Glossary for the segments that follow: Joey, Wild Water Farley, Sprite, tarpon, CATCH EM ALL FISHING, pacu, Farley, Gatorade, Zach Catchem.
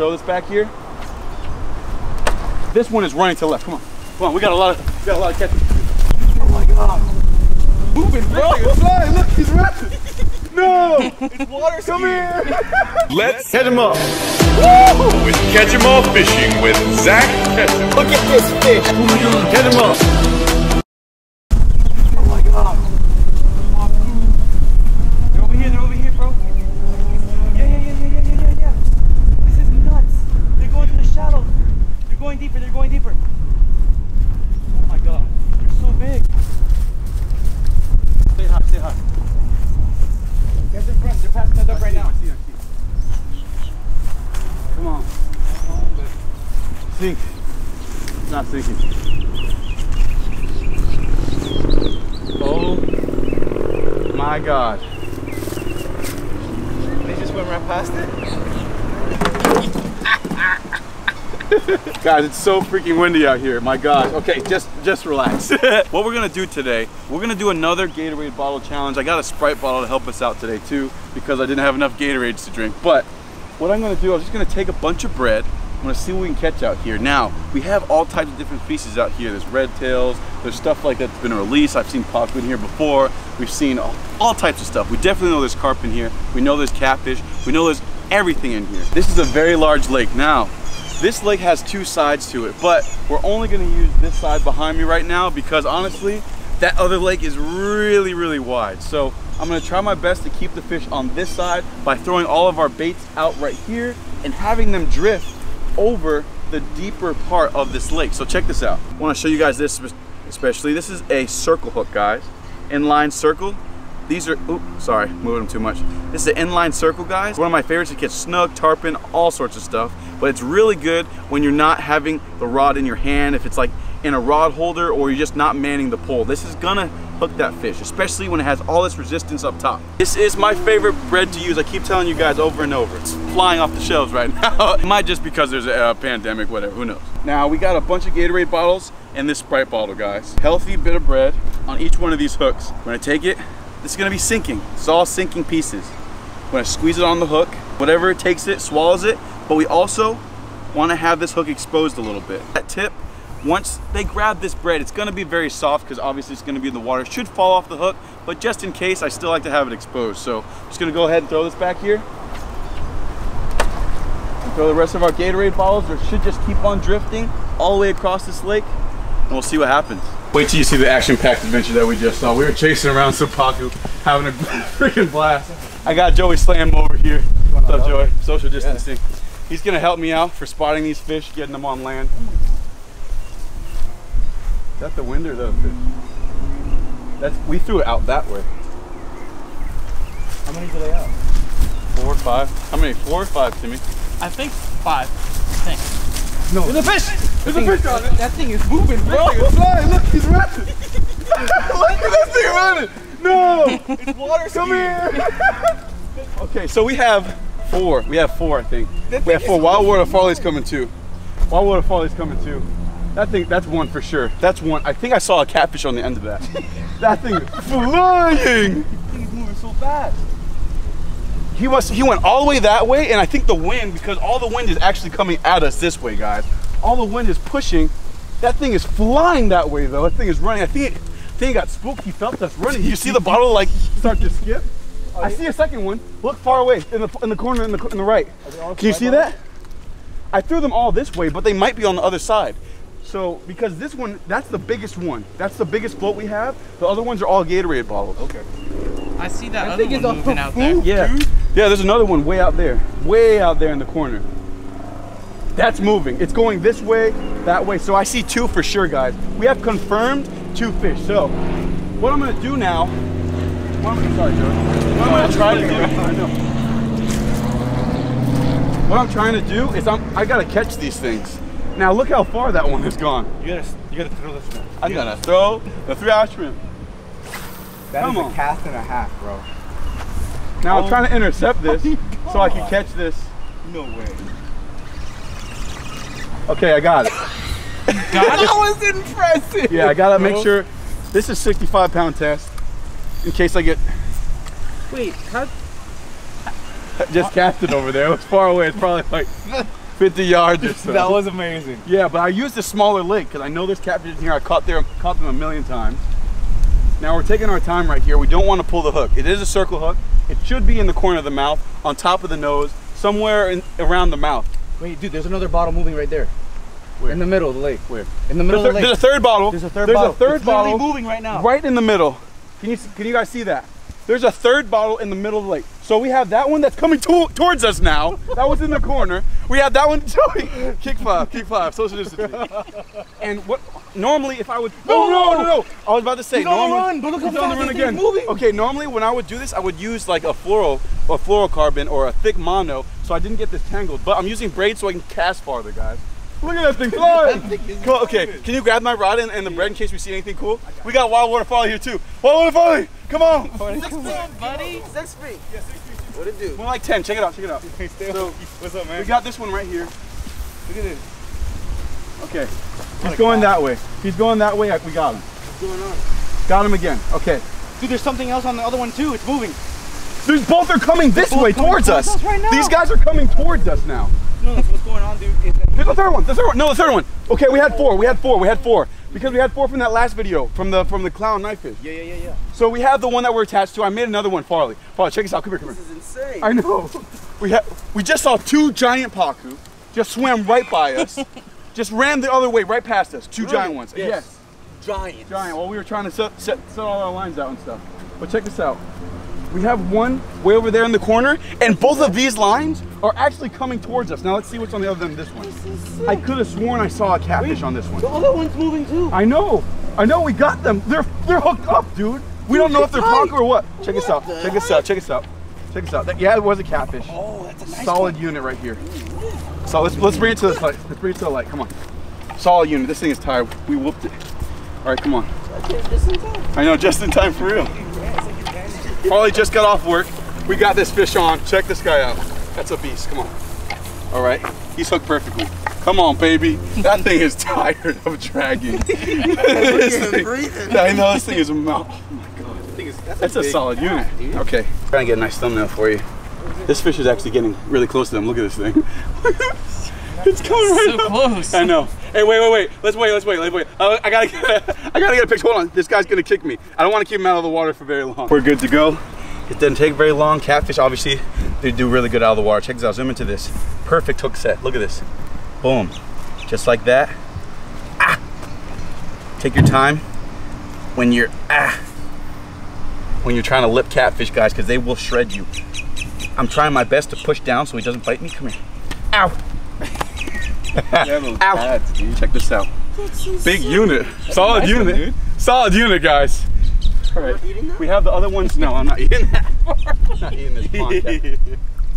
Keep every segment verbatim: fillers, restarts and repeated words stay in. Throw this back here. This one is running to the left. Come on. Come on. We got a lot of we got a lot of catching. Oh my god. Moving, bro. It's flying. Look, he's running. No. It's water. Come here. Let's catch him up. Woo! It's Catch 'em All Fishing with Zach Catchem. Look at this fish. Oh my god. Catch him up. Oh my god. They're over here. They're over here, bro. Yeah, yeah, yeah, yeah, yeah, yeah, yeah. This is nuts. They're going to the shallow. They're going deeper. They're going deeper. Oh my god. They're so big. Stay high. Stay high. Guys in front. They're passing that duck right now. Come on. Sink. It's not sinking. Oh my god. They just went right past it? Guys, it's so freaking windy out here. My god. Okay, just just relax. What we're gonna do today, we're gonna do another Gatorade bottle challenge. I got a Sprite bottle to help us out today too, because I didn't have enough Gatorades to drink. But what I'm gonna do, I'm just gonna take a bunch of bread. I'm gonna see what we can catch out here. Now, we have all types of different species out here. There's red tails, there's stuff like that's been released. I've seen poplin here before. We've seen all, all types of stuff. We definitely know there's carp in here. We know there's catfish. We know there's everything in here. This is a very large lake. Now, this lake has two sides to it, but we're only gonna use this side behind me right now because honestly, that other lake is really, really wide. So I'm gonna try my best to keep the fish on this side by throwing all of our baits out right here and having them drift over the deeper part of this lake. So check this out. I wanna show you guys this especially. This is a circle hook, guys. Inline circle. These are, oops, sorry, moving them too much. This is an inline circle, guys. One of my favorites to catch snug, tarpon, all sorts of stuff. But it's really good when you're not having the rod in your hand, if it's like in a rod holder or you're just not manning the pole. This is gonna hook that fish, especially when it has all this resistance up top. This is my favorite bread to use. I keep telling you guys over and over. It's flying off the shelves right now. It might just because there's a, a pandemic, whatever, who knows. Now we got a bunch of Gatorade bottles and this Sprite bottle, guys. Healthy bit of bread on each one of these hooks. When I take it, this is gonna be sinking. It's all sinking pieces. When I squeeze it on the hook, whatever takes it, swallows it, but we also wanna have this hook exposed a little bit. That tip, once they grab this bread, it's gonna be very soft because obviously it's gonna be in the water. It should fall off the hook, but just in case, I still like to have it exposed. So I'm just gonna go ahead and throw this back here. And throw the rest of our Gatorade bottles. It should just keep on drifting all the way across this lake, and we'll see what happens. Wait till you see the action-packed adventure that we just saw. We were chasing around Seppaku, having a freaking blast. I got Joey slammed over here. What's up, Joey? Social distancing. Yeah. He's gonna help me out for spotting these fish, getting them on land. Is that the wind or the fish? That's, we threw it out that way. How many did I out? Four or five. How many? Four or five, Timmy? I think five. I think. No. There's a fish! There's a fish on it! That thing is moving, bro! It's flying! Look, he's running! Look at this thing running! No! It's water skiing! Come here! Okay, so we have four. We have four, I think. That we have four. Wild Water Farley's coming too. Wild Water Farley's coming too. That thing, that's one for sure. That's one. I think I saw a catfish on the end of that. That thing is flying! He's moving so fast. He was, he went all the way that way, and I think the wind, because all the wind is actually coming at us this way, guys. All the wind is pushing. That thing is flying that way, though. That thing is running. I think it, thing got spooked. He felt us running. You see the bottle, like, start to skip? Are I you? see a second one. Look far away, in the, in the corner, in the, in the right. Can you see on? that? I threw them all this way, but they might be on the other side. So, because this one, that's the biggest one. That's the biggest float we have. The other ones are all Gatorade bottles. Okay. I see that I other think one moving out there. Yeah. Dude. Yeah, there's another one way out there. Way out there in the corner. That's moving. It's going this way, that way. So I see two for sure, guys. We have confirmed two fish. So, what I'm gonna do now, what I'm, sorry, Joey. What I'm gonna try to do, I know. What I'm trying to do is I'm, I gotta catch these things. Now look how far that one has gone. You gotta, you gotta throw this one. I'm gonna throw the three-ounce shrimp. That Come is on. a cast and a half, bro. Now oh. I'm trying to intercept this oh so I can catch this. No way. Okay, I got it. You got that it? was impressive. Yeah, I gotta bro. make sure. This is sixty-five pound test in case I get. Wait, how? I just uh, cast it over there. It was far away. It's probably like. fifty yards or so. That was amazing. Yeah, but I used a smaller lake because I know there's catfish in here. I caught, there, caught them a million times. Now we're taking our time right here. We don't want to pull the hook. It is a circle hook. It should be in the corner of the mouth, on top of the nose, somewhere in, around the mouth. Wait, dude, there's another bottle moving right there. Where? In the middle of the lake. Where? In the middle of the lake. There's a third bottle. There's a third there's bottle. There's a third it's bottle moving right now. Right in the middle. Can you can you guys see that? There's a third bottle in the middle of the lake. So we have that one that's coming to, towards us now. That was in the corner. We have that one. Joey, kick five, kick five, social distancing. And what? Normally, if I would no oh, no no no, I was about to say he's normally, on the run. But look how fast he's again. Moving. Okay, normally when I would do this, I would use like a fluoro, a fluorocarbon, or a thick mono, so I didn't get this tangled. But I'm using braid so I can cast farther, guys. Look at that thing flying! Cool, okay, can you grab my rod and, and the bread in case we see anything cool? Got we got wild water Farley here too. Wild water Farley, come on! Six come feet, on, buddy. Six feet. Yeah, six feet. What it do? More like ten. Check it out. Check it out. So, what's up, man? We got this one right here. Look at this. Okay, he's going that way. He's going that way. We got him. What's going on? Got him again. Okay. Dude, there's something else on the other one too. It's moving. There's both are coming this way towards us. These guys are coming towards us now. No, that's what's going on, dude. There's the third one. The third one. No, the third one. Okay, we had four. We had four. We had four because we had four from that last video from the from the clown knifefish. Yeah, yeah, yeah, yeah. So we have the one that we're attached to. I made another one, Farley. Farley, check this out. Come here, come here. This is insane. I know. We had we just saw two giant pacu just swam right by us, just ran the other way right past us. Two really? giant ones. Yes. yes. Giant. Giant. Well, we were trying to set, set set all our lines out and stuff. But check this out. We have one way over there in the corner, and both of these lines are actually coming towards us. Now let's see what's on the other end of this one. This I could have sworn I saw a catfish Wait, on this one. The other one's moving too. I know, I know we got them. They're they're hooked up, dude. We dude, don't know if they're pacu or what. Check us out. Check us out. Check us out. Check us out. That, yeah, it was a catfish. Oh, that's a nice solid one. unit right here. So let's let's bring it to the light. Let's bring it to the light. Come on. Solid unit. This thing is tired. We whooped it. All right, come on. Just in time. I know, just in time for real. Farley just got off work. We got this fish on. Check this guy out. That's a beast. Come on. All right. He's hooked perfectly. Come on, baby. That thing is tired of dragging. this thing, breathing. I know this thing is a mouth. Oh my god. That thing is, that's that's a, a solid guy, unit. Dude. Okay. I'm trying to get a nice thumbnail for you. This fish is actually getting really close to them. Look at this thing. It's coming right so up. close. I know. Hey, wait, wait, wait. Let's wait. Let's wait. Let's wait. Uh, I gotta, get, I gotta get a picture. Hold on. This guy's gonna kick me. I don't want to keep him out of the water for very long. We're good to go. It didn't take very long. Catfish, obviously, they do really good out of the water. Check this out. Zoom into this. Perfect hook set. Look at this. Boom. Just like that. Ah. Take your time when you're ah. When you're trying to lip catfish, guys, because they will shred you. I'm trying my best to push down so he doesn't bite me. Come here. Ow. Ow. Cats, dude. Check this out. Big unit. Solid nice unit. One, Solid unit, guys. All right. Eating that? We have the other ones. No, I'm not eating that. I'm not eating this pond cat.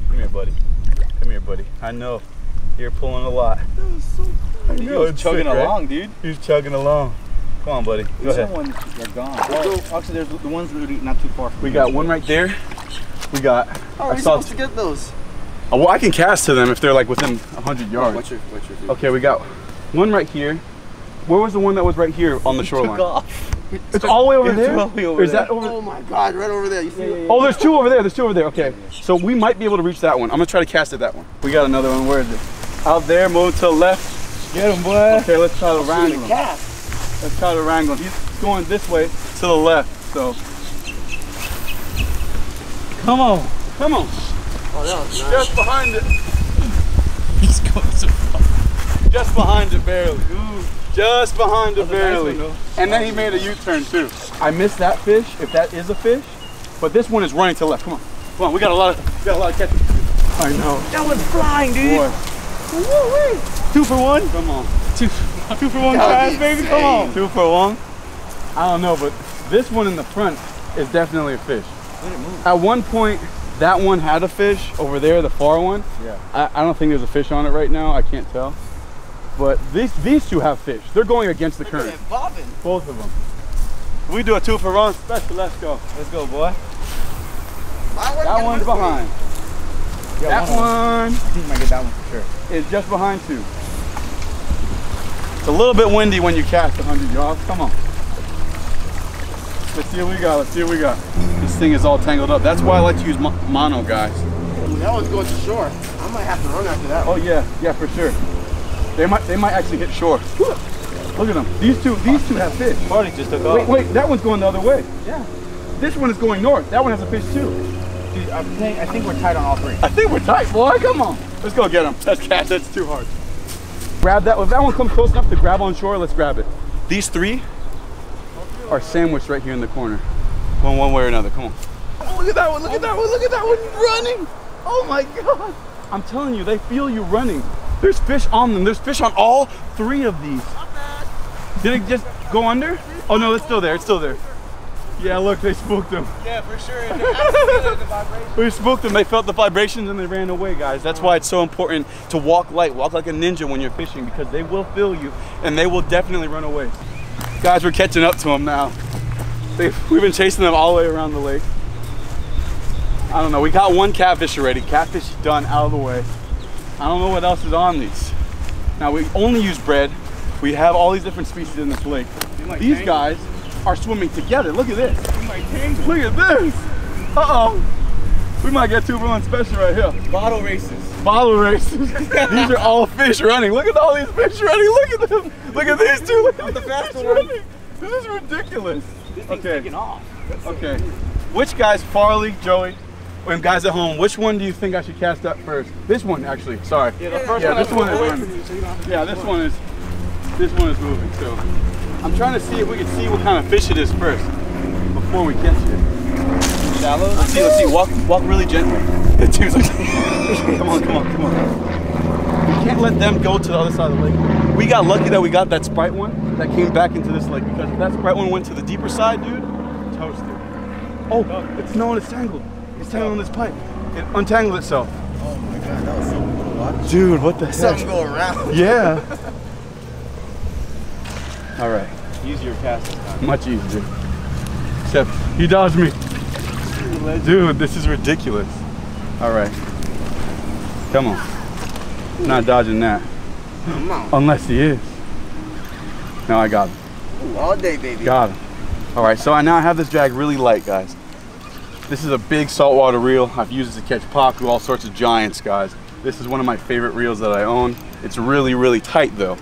Come here, buddy. Come here, buddy. I know. You're pulling a lot. That was so cool. I know. He's chugging sick, along, right? dude. He's chugging along. Come on, buddy. Go These ahead. Ones are gone. Oh, actually, there's the ones literally not too far from We got one right there. We got... How are we supposed to get those? Oh, well, I can cast to them if they're like within a hundred yards. Oh, what's your, what's your okay, we got one right here. Where was the one that was right here on the shoreline? It took off. It took it's all the way over there? Way over or is there. that over Oh my God, right over there. You see yeah, yeah, yeah. Oh, there's two over there. There's two over there. Okay, so we might be able to reach that one. I'm going to try to cast at that one. We got another one. Where is it? Out there, move to the left. Get him, boy. Okay, let's try to I'll wrangle him. Cast. Let's try to wrangle him. He's going this way to the left, so. Come on. Come on. Oh, that was nice. Just behind it. He's going so far. Just behind it, barely. Ooh. Just behind it, barely. Nice and then he made a U-turn, too. I missed that fish, if that is a fish. But this one is running to the left. Come on. Come on, we got a lot of, we got a lot of catches. I know. That one's flying, dude. Woo-wee. Two for one? Come on. Two, two for one, guys, baby. Come on. Two for one? I don't know, but this one in the front is definitely a fish. Let it move. At one point, that one had a fish over there, the far one. Yeah. I, I don't think there's a fish on it right now. I can't tell. But these these two have fish. They're going against the Look current. At bobbing. Both of them. We do a two for one special. Let's go. Let's go, boy. That one's behind. Yeah, that one. one. I think you might get that one for sure. It's just behind two. It's a little bit windy when you catch a hundred yards. Come on. Let's see what we got. Let's see what we got. This thing is all tangled up. That's why I like to use mono, guys. That one's going to shore. I'm might have to run after that. Oh yeah, yeah for sure. They might, they might actually hit shore. Look at them. These two, these two have fish. Farley just took off. Wait, wait, that one's going the other way. Yeah. This one is going north. That one has a fish too. Dude, I'm saying, I think we're tight on all three. I think we're tight, boy. Come on. Let's go get them. That's catch. That's too hard. Grab that. If that one comes close enough to grab on shore, let's grab it. These three are sandwiched right here in the corner. One, one way or another. Come on. Oh, look at that one. Look at that one. Look at that one running. Oh my God. I'm telling you, they feel you running. There's fish on them. There's fish on all three of these. Did it just go under? Oh no, it's still there. It's still there. Yeah, look, they spooked them. Yeah, for sure. The we spooked them. They felt the vibrations and they ran away, guys. That's why it's so important to walk light. Walk like a ninja when you're fishing because they will feel you and they will definitely run away. Guys, we're catching up to them now. They've, we've been chasing them all the way around the lake. I don't know. We got one catfish already. Catfish done, out of the way. I don't know what else is on these. Now, we only use bread. We have all these different species in this lake. Like these tangled. Guys are swimming together. Look at this. Like Look at this. Uh-oh. We might get two for one special right here. Bottle races. Bottle races. These are all fish running. Look at all these fish running. Look at them. Look at these two. Look at the fast fish running. This is ridiculous. This thing's okay. taking off. That's okay. So which guys, Farley, Joey, and guys at home, which one do you think I should cast up first? This one, actually. Sorry. Yeah, the first yeah, one. This one is running. So yeah, this one is. This one is moving. So I'm trying to see if we can see what kind of fish it is first before we catch it. Shallow. Let's see. Let's see. Walk. Walk really gently. The dude's like, come on, come on, come on. We can't let them go to the other side of the lake. We got lucky that we got that Sprite one that came back into this lake because if that Sprite one went to the deeper side, dude, toasted. Oh, it's no, it's tangled. It's tangled on this pipe. It untangled itself. Oh my God, that was so cool to watch. Dude, what the heck? Something go around. Yeah. All right. Easier casting time. Much easier. Except he dodged me. Dude, this is ridiculous. All right. Come on. Not dodging that. Come on. Unless he is. No, I got him. Ooh, all day, baby. Got him. All right. So I now have this drag really light, guys. This is a big saltwater reel. I've used it to catch paku, all sorts of giants, guys. This is one of my favorite reels that I own. It's really, really tight though.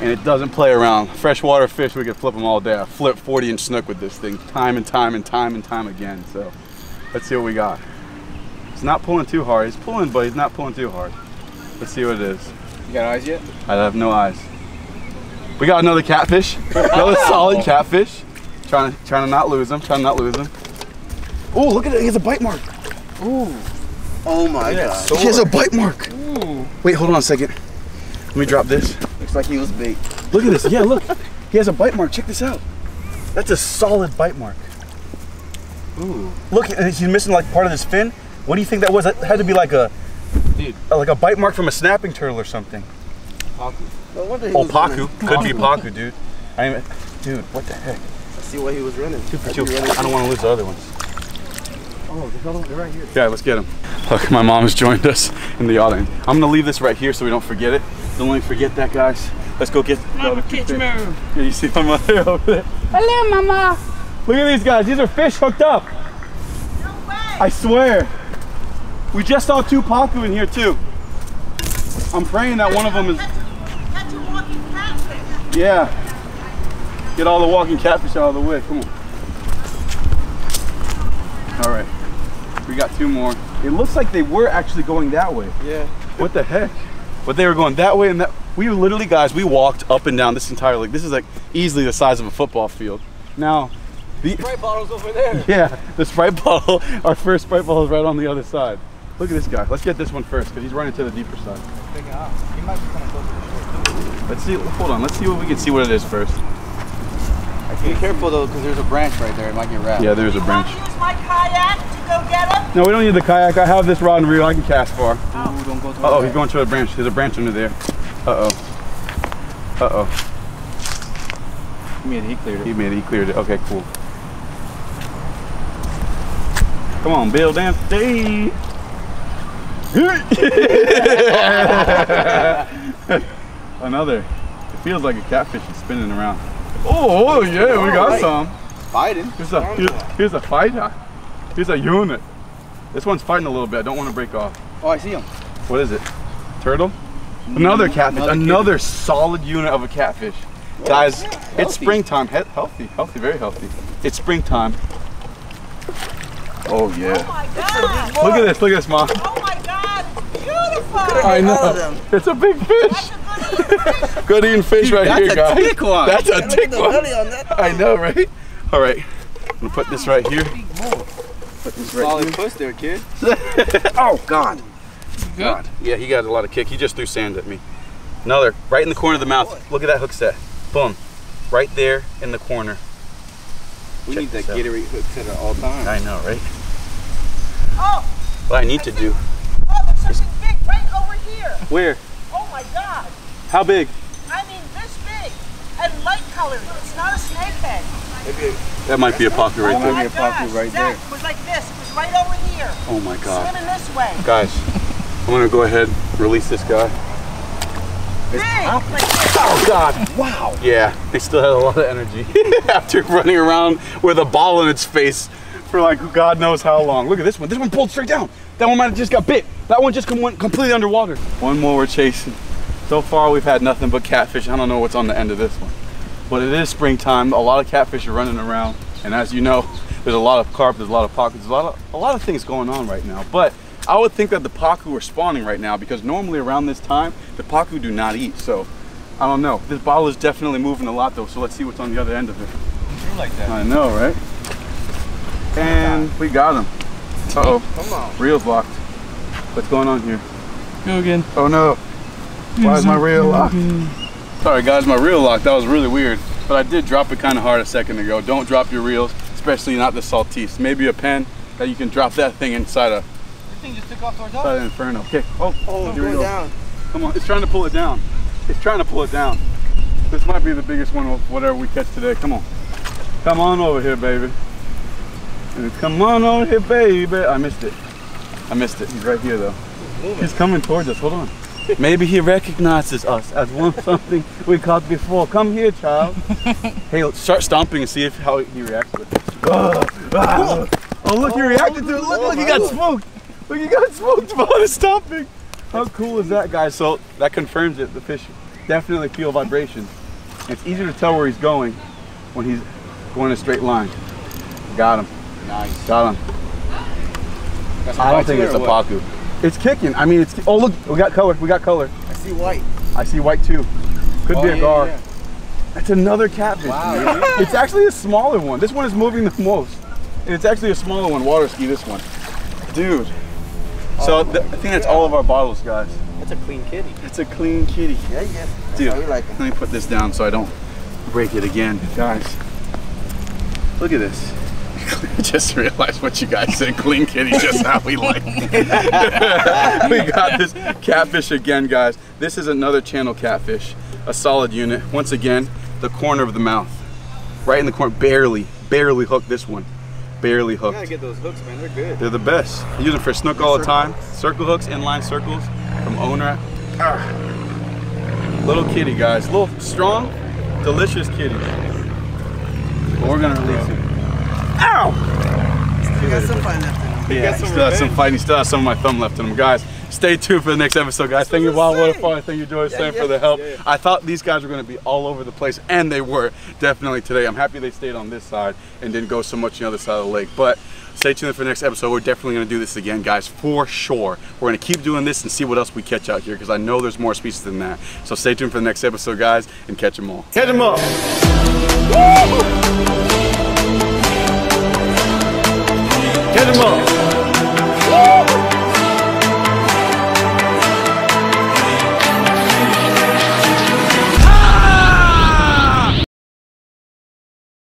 And it doesn't play around. Freshwater fish, we could flip them all day. I flip forty inch snook with this thing time and time and time and time again. So let's see what we got. It's not pulling too hard. He's pulling, but he's not pulling too hard. Let's see what it is. You got eyes yet? I have no eyes. We got another catfish. Another solid catfish. Trying to, trying to not lose him. Trying to not lose him. Oh, look at it. He has a bite mark. Ooh. Oh my God. He has a bite mark. Ooh. Wait, hold on a second. Let me drop this. Looks like he was bait. Look at this. Yeah, look. He has a bite mark. Check this out. That's a solid bite mark. Ooh. Look, he's missing like part of his fin. What do you think that was? That had to be like a, dude, a, like a bite mark from a snapping turtle or something. Paku. Oh, paku. Could be paku, dude. I mean, dude, what the heck? I see what he was running. Two for two. I don't want to lose the other ones. Oh, they're right here. Yeah, let's get them. Look, my mom has joined us in the audience. I'm gonna leave this right here so we don't forget it. Don't let me forget that, guys. Let's go get. Mama, catch me. Yeah, you see my mother over there. Hello, Mama. Look at these guys. These are fish hooked up. No way. I swear. We just saw two paku in here too. I'm praying that one of them is. That's a walking catfish. Yeah. Get all the walking catfish out of the way. Come on. All right. We got two more. It looks like they were actually going that way. Yeah. What the heck? But they were going that way and that. We literally, guys, we walked up and down this entire lake. This is like easily the size of a football field. Now, the Sprite bottle's over there. Yeah, the Sprite bottle, our first Sprite bottle is right on the other side. Look at this guy. Let's get this one first because he's running to the deeper side. He might be coming closer to the shore. Let's see. Hold on. Let's see what we can see what it is first. Be careful though, because there's a branch right there. It might get wrapped. Yeah, there's a branch. Do you want to use my kayak to go get him? No, we don't need the kayak. I have this rod and reel. I can cast far. Oh, Ooh, don't go to uh oh, he's going to a branch. There's a branch under there. Uh oh. Uh oh. He made it. He cleared it. He made it. He cleared it. Okay, cool. Come on, Bill. Dance. Hey. Another. It feels like a catfish is spinning around. Oh, oh yeah, we got right. some. Fighting. Here's a, here's, here's a fighter. Here's a unit. This one's fighting a little bit. I don't want to break off. Oh, I see him. What is it? Turtle? Another catfish. Another, another solid unit of a catfish. What? Guys, healthy. It's springtime. He healthy, healthy, very healthy. It's springtime. Oh yeah. Oh my God. Look at this, look at this, Ma. Oh my God, it's beautiful. I know. It's a big fish. Good eating fish right here, guys. That's a tick one. That's a tick one. I know, right? All right, I'm gonna put this right here. Put this right here. Push there, kid. Oh God. God. Yeah, he got a lot of kick. He just threw sand at me. Another, right in the corner of the mouth. Look at that hook set. Boom. Right there in the corner. We Check need that Gatorade hook set at all times. I know, right? Oh! What I need I to do. Oh, there's something big right over here. Where? Oh my God. How big? I mean, this big. And light colored. It's not a snake head. That might be a pocket right oh there. That might be a pocket right there. It was like this. It was right over here. Oh my God. Swimming this way. Guys. I'm gonna go ahead and release this guy. Big, like oh God, wow. Yeah, they still had a lot of energy after running around with a ball in its face for like God knows how long. Look at this one, this one pulled straight down. That one might have just got bit. That one just went completely underwater. One more we're chasing. So far we've had nothing but catfish. I don't know what's on the end of this one. But it is springtime, a lot of catfish are running around. And as you know, there's a lot of carp, there's a lot of pockets, a lot of, a lot of things going on right now. But I would think that the pacu are spawning right now because normally around this time, the pacu do not eat. So, I don't know. This bottle is definitely moving a lot though, so let's see what's on the other end of it. You're like that. I know, right? And we got him. Uh-oh. Come on. Reel's locked. What's going on here? Go again. Oh no. Why is my reel locked? Sorry guys, my reel locked. That was really weird. But I did drop it kind of hard a second ago. Don't drop your reels, especially not the Saltese. Maybe a pen that you can drop that thing inside a thing just took off towards us. Inside Inferno. Okay. Oh, oh, here we go. Down. Come on, it's trying to pull it down. It's trying to pull it down. This might be the biggest one of whatever we catch today. Come on. Come on over here, baby. Come on over here, baby. I missed it. I missed it. He's right here, though. He's coming towards us. Hold on. Maybe he recognizes us as one something we caught before. Come here, child. Hey, let's start stomping and see if how he reacts with it. Oh, oh, oh, look, he reacted to it. Look, look, he got spooked. Look, you got smoked by the stomping. How cool is that, guys? So that confirms it. The fish definitely feel vibrations. It's easier to tell where he's going when he's going a straight line. Got him. Nice. Got him. That's I don't think it's a pacu. It's kicking. I mean, it's. Oh look, we got color. We got color. I see white. I see white too. Could oh, be a yeah, gar. Yeah. That's another catfish. Wow. It's actually a smaller one. This one is moving the most, and it's actually a smaller one. Water ski this one, dude. So th I think that's all of our bottles, guys. That's a clean kitty. That's a clean kitty. Yeah, yeah. Dude, like let me put this down so I don't break it again. Guys, look at this. I just realized what you guys said, clean kitty, just how we like it. We got this catfish again, guys. This is another channel catfish, a solid unit. Once again, the corner of the mouth. Right in the corner, barely, barely hooked this one. Barely hooked. You gotta get those hooks, man. They're good. They're the best. I use them for snook all the time. Circle hooks, inline circles from Onra. Ah. Little kitty, guys. Little strong, delicious kitty. But we're gonna release it. Ow! Still got some fighting left in him. Yeah, still has some fighting. Still has some of my thumb left in him, guys. Stay tuned for the next episode, guys. Thank you, Wild Water Farm. Thank you, Joey, yeah, yeah, for the help. Yeah, yeah. I thought these guys were going to be all over the place, and they were definitely today. I'm happy they stayed on this side and didn't go so much the other side of the lake. But stay tuned for the next episode. We're definitely going to do this again, guys, for sure. We're going to keep doing this and see what else we catch out here because I know there's more species than that. So stay tuned for the next episode, guys, and catch them all. Catch them all. Woo!